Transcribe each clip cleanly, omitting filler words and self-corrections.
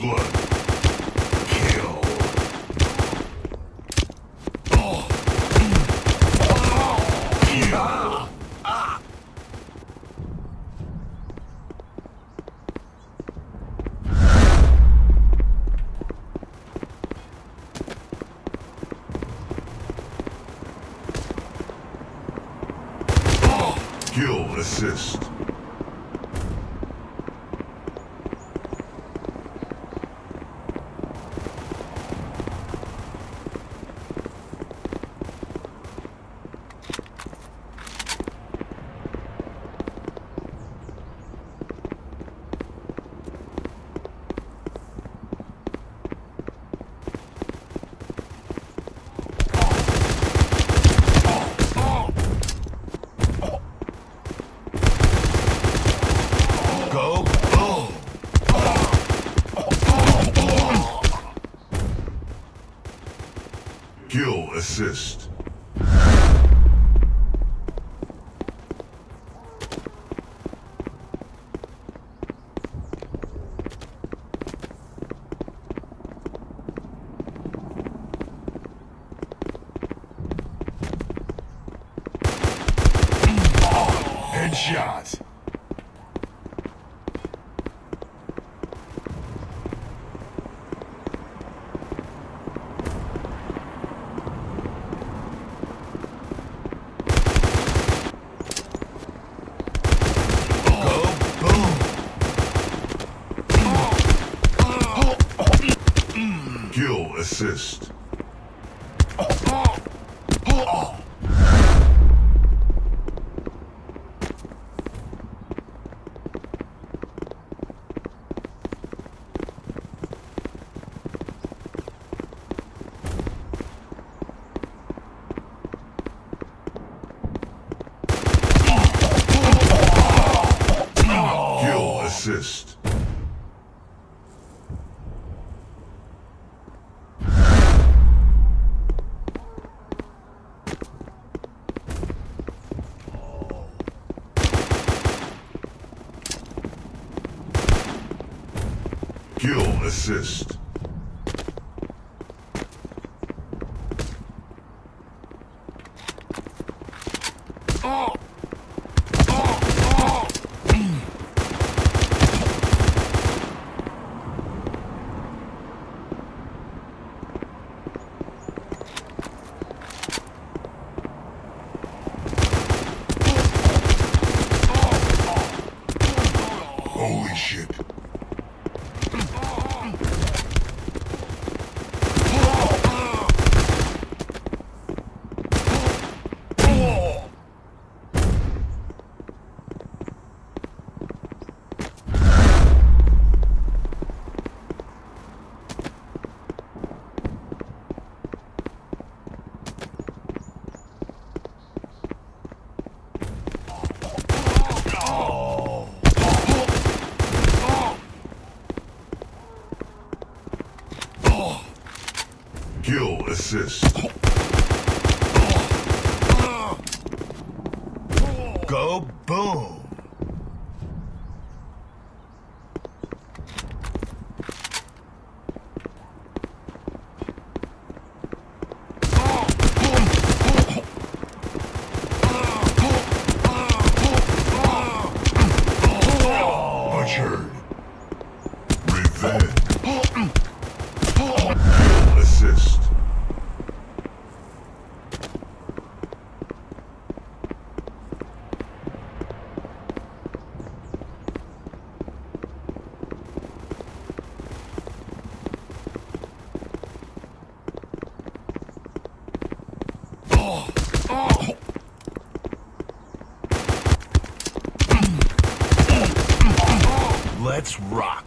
blood. Kill. Oh. Oh. Kill. Ah. Ah. Oh. Kill assist. Kill assist. Headshot. Kill assist. Kill assist. Kill assist. Oh. Oh. Oh. Holy shit. Kill assist. Go boom. Butchered. Revenge. Assist. Oh. Oh. Let's rock.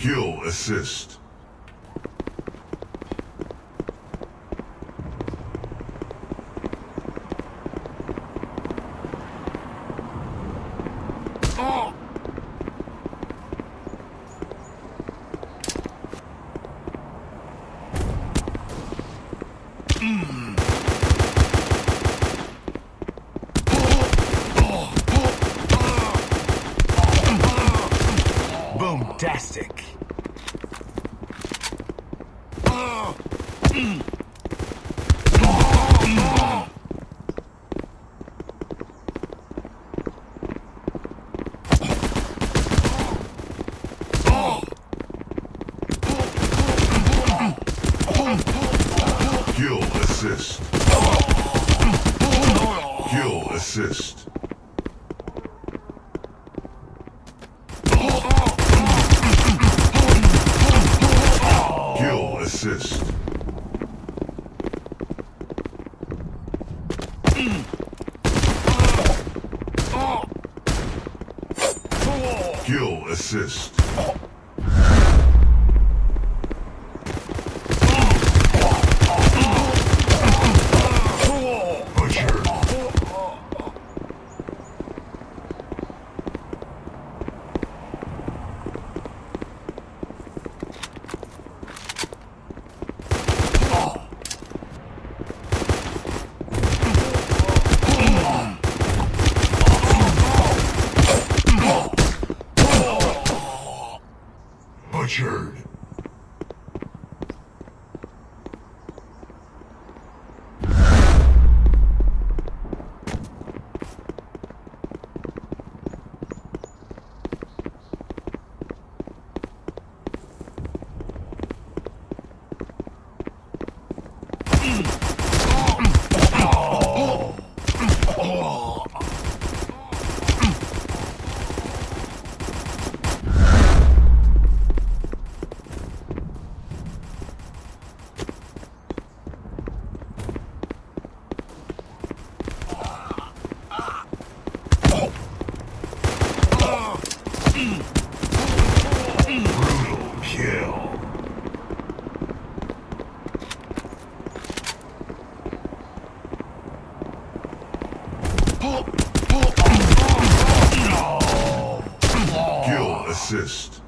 Skill assist. Boomtastic. Kill assist. Kill assist. Assist. Kill assist. Butchered. Assist.